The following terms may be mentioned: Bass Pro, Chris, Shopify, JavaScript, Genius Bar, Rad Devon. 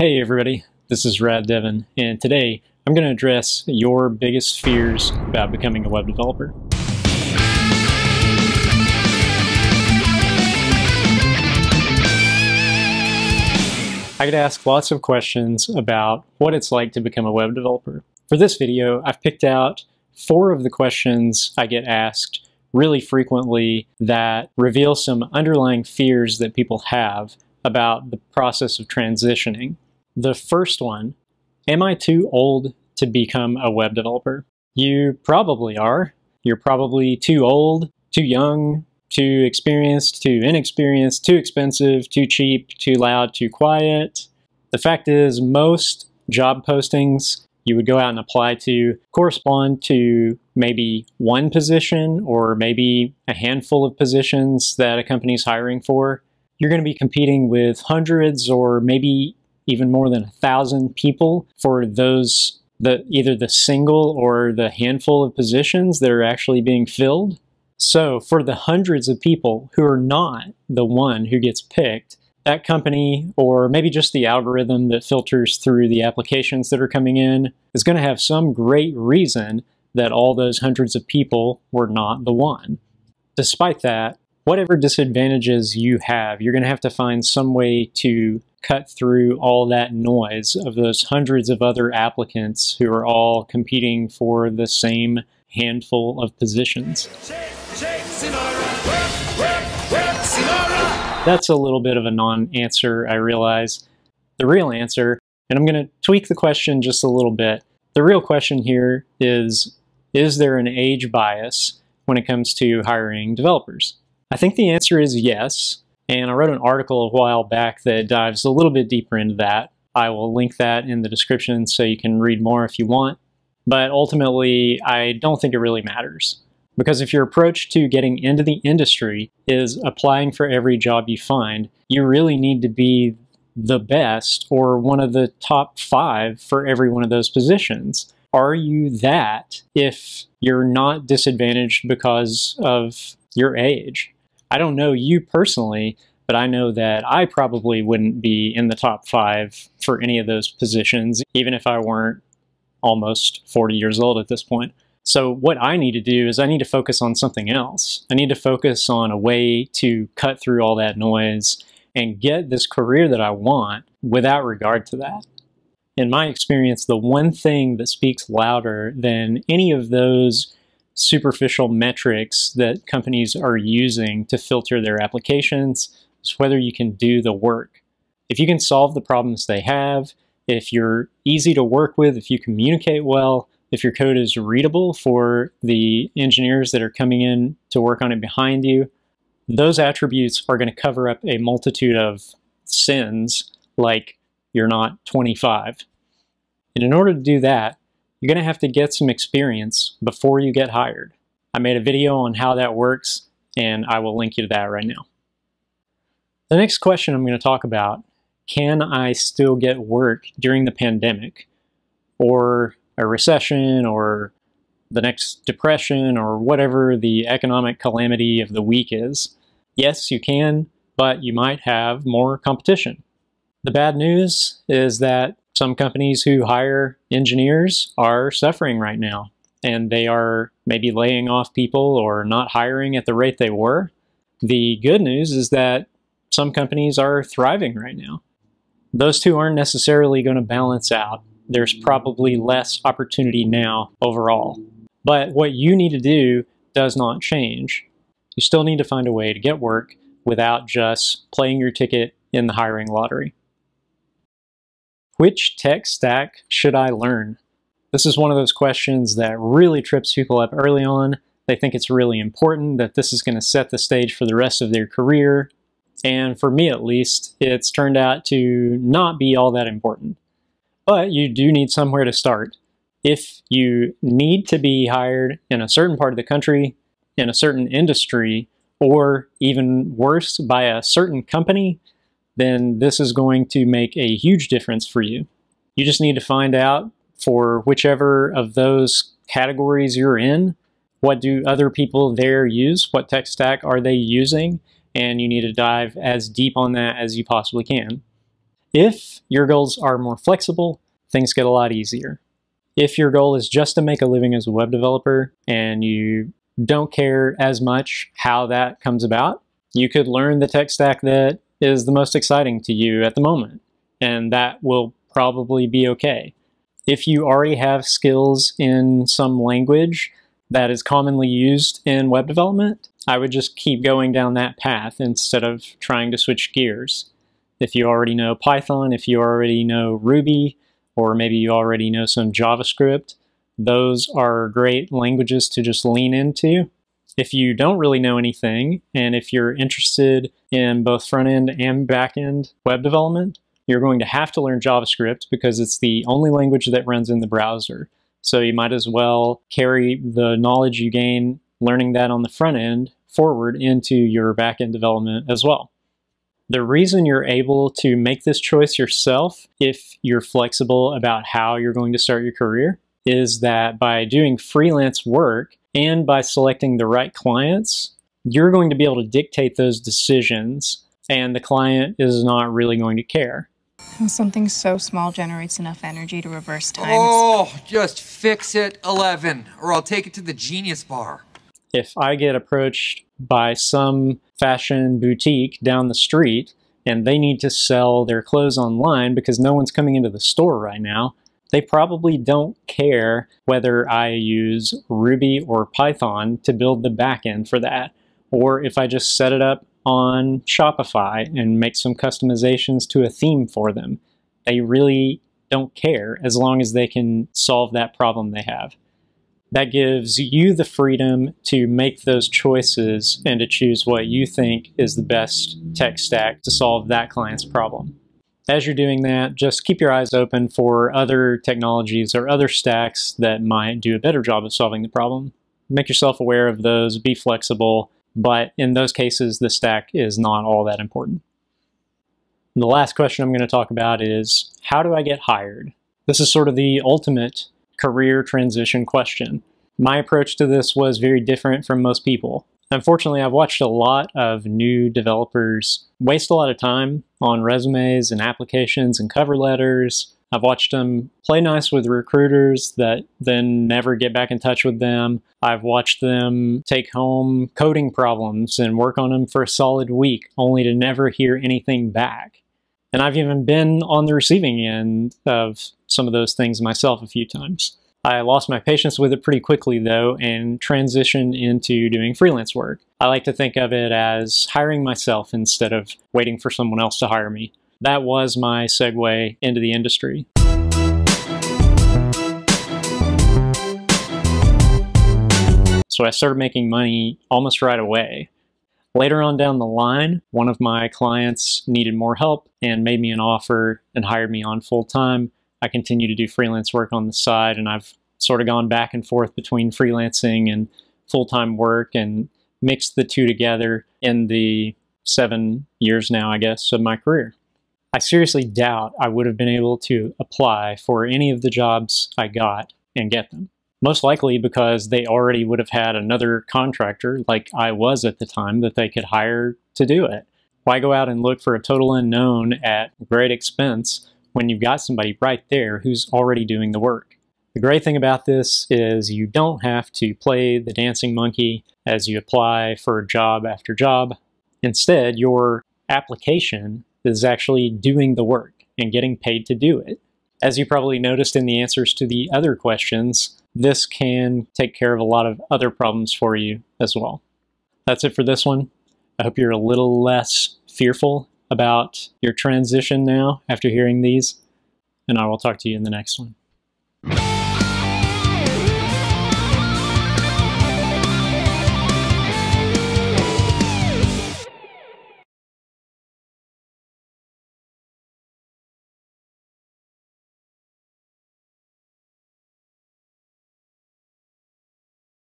Hey everybody, this is Rad Devon, and today I'm going to address your biggest fears about becoming a web developer. I get asked lots of questions about what it's like to become a web developer. For this video, I've picked out 4 of the questions I get asked really frequently that reveal some underlying fears that people have about the process of transitioning. The first one, am I too old to become a web developer? You probably are. You're probably too old, too young, too experienced, too inexperienced, too expensive, too cheap, too loud, too quiet. The fact is, most job postings you would go out and apply to correspond to maybe one position or maybe a handful of positions that a company's hiring for. You're going to be competing with hundreds or maybe even more than 1,000 people for those, either the single or the handful of positions that are actually being filled. So for the hundreds of people who are not the one who gets picked, that company, or maybe just the algorithm that filters through the applications that are coming in, is going to have some great reason that all those hundreds of people were not the one. Despite that, whatever disadvantages you have, you're going to have to find some way to cut through all that noise of those hundreds of other applicants who are all competing for the same handful of positions. That's a little bit of a non-answer, I realize. The real answer, and I'm going to tweak the question just a little bit, the real question here is there an age bias when it comes to hiring developers? I think the answer is yes, and I wrote an article a while back that dives a little bit deeper into that. I will link that in the description so you can read more if you want. But ultimately, I don't think it really matters, because if your approach to getting into the industry is applying for every job you find, you really need to be the best or one of the top 5 for every one of those positions. Are you that if you're not disadvantaged because of your age? I don't know you personally, but I know that I probably wouldn't be in the top 5 for any of those positions, even if I weren't almost 40 years old at this point. So what I need to do is I need to focus on something else. I need to focus on a way to cut through all that noise and get this career that I want without regard to that. In my experience, the one thing that speaks louder than any of those superficial metrics that companies are using to filter their applications is whether you can do the work. If you can solve the problems they have, if you're easy to work with, if you communicate well, if your code is readable for the engineers that are coming in to work on it behind you, those attributes are going to cover up a multitude of sins, like you're not 25. And in order to do that, you're going to have to get some experience before you get hired. I made a video on how that works, and I will link you to that right now. The next question I'm going to talk about, can I still get work during the pandemic, or a recession, or the next depression, or whatever the economic calamity of the week is? Yes, you can, but you might have more competition. The bad news is that some companies who hire engineers are suffering right now, and they are maybe laying off people or not hiring at the rate they were. The good news is that some companies are thriving right now. Those two aren't necessarily going to balance out. There's probably less opportunity now overall. But what you need to do does not change. You still need to find a way to get work without just playing your ticket in the hiring lottery. Which tech stack should I learn? This is one of those questions that really trips people up early on. They think it's really important, that this is going to set the stage for the rest of their career. And for me at least, it's turned out to not be all that important. But you do need somewhere to start. If you need to be hired in a certain part of the country, in a certain industry, or even worse, by a certain company, then this is going to make a huge difference for you. You just need to find out, for whichever of those categories you're in, what do other people there use, what tech stack are they using, and you need to dive as deep on that as you possibly can. If your goals are more flexible, things get a lot easier. If your goal is just to make a living as a web developer and you don't care as much how that comes about, you could learn the tech stack that is the most exciting to you at the moment, and that will probably be okay. If you already have skills in some language that is commonly used in web development, I would just keep going down that path instead of trying to switch gears. If you already know Python, if you already know Ruby, or maybe you already know some JavaScript, those are great languages to just lean into. If you don't really know anything, and if you're interested in both front-end and back-end web development, you're going to have to learn JavaScript because it's the only language that runs in the browser. So you might as well carry the knowledge you gain learning that on the front end forward into your back-end development as well. The reason you're able to make this choice yourself, if you're flexible about how you're going to start your career, is that by doing freelance work and by selecting the right clients, you're going to be able to dictate those decisions, and the client is not really going to care. Something so small generates enough energy to reverse time. Oh, just fix it, 11, or I'll take it to the Genius Bar. If I get approached by some fashion boutique down the street and they need to sell their clothes online because no one's coming into the store right now, they probably don't care whether I use Ruby or Python to build the backend for that, or if I just set it up on Shopify and make some customizations to a theme for them. They really don't care as long as they can solve that problem they have. That gives you the freedom to make those choices and to choose what you think is the best tech stack to solve that client's problem. As you're doing that, just keep your eyes open for other technologies or other stacks that might do a better job of solving the problem. Make yourself aware of those, be flexible, but in those cases, the stack is not all that important. The last question I'm going to talk about is, how do I get hired? This is sort of the ultimate career transition question. My approach to this was very different from most people. Unfortunately, I've watched a lot of new developers waste a lot of time on resumes and applications and cover letters. I've watched them play nice with recruiters that then never get back in touch with them. I've watched them take home coding problems and work on them for a solid week only to never hear anything back. And I've even been on the receiving end of some of those things myself a few times. I lost my patience with it pretty quickly, though, and transitioned into doing freelance work. I like to think of it as hiring myself instead of waiting for someone else to hire me. That was my segue into the industry. So I started making money almost right away. Later on down the line, one of my clients needed more help and made me an offer and hired me on full time. I continue to do freelance work on the side, and I've sort of gone back and forth between freelancing and full-time work and mixed the two together in the 7 years now, I guess, of my career. I seriously doubt I would have been able to apply for any of the jobs I got and get them. Most likely because they already would have had another contractor, like I was at the time, that they could hire to do it. Why go out and look for a total unknown at great expense when you've got somebody right there who's already doing the work? The great thing about this is you don't have to play the dancing monkey as you apply for job after job. Instead, your application is actually doing the work and getting paid to do it. As you probably noticed in the answers to the other questions, this can take care of a lot of other problems for you as well. That's it for this one. I hope you're a little less fearful about your transition now after hearing these, and I will talk to you in the next one.